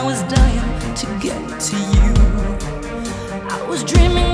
I was dying to get to you. I was dreaming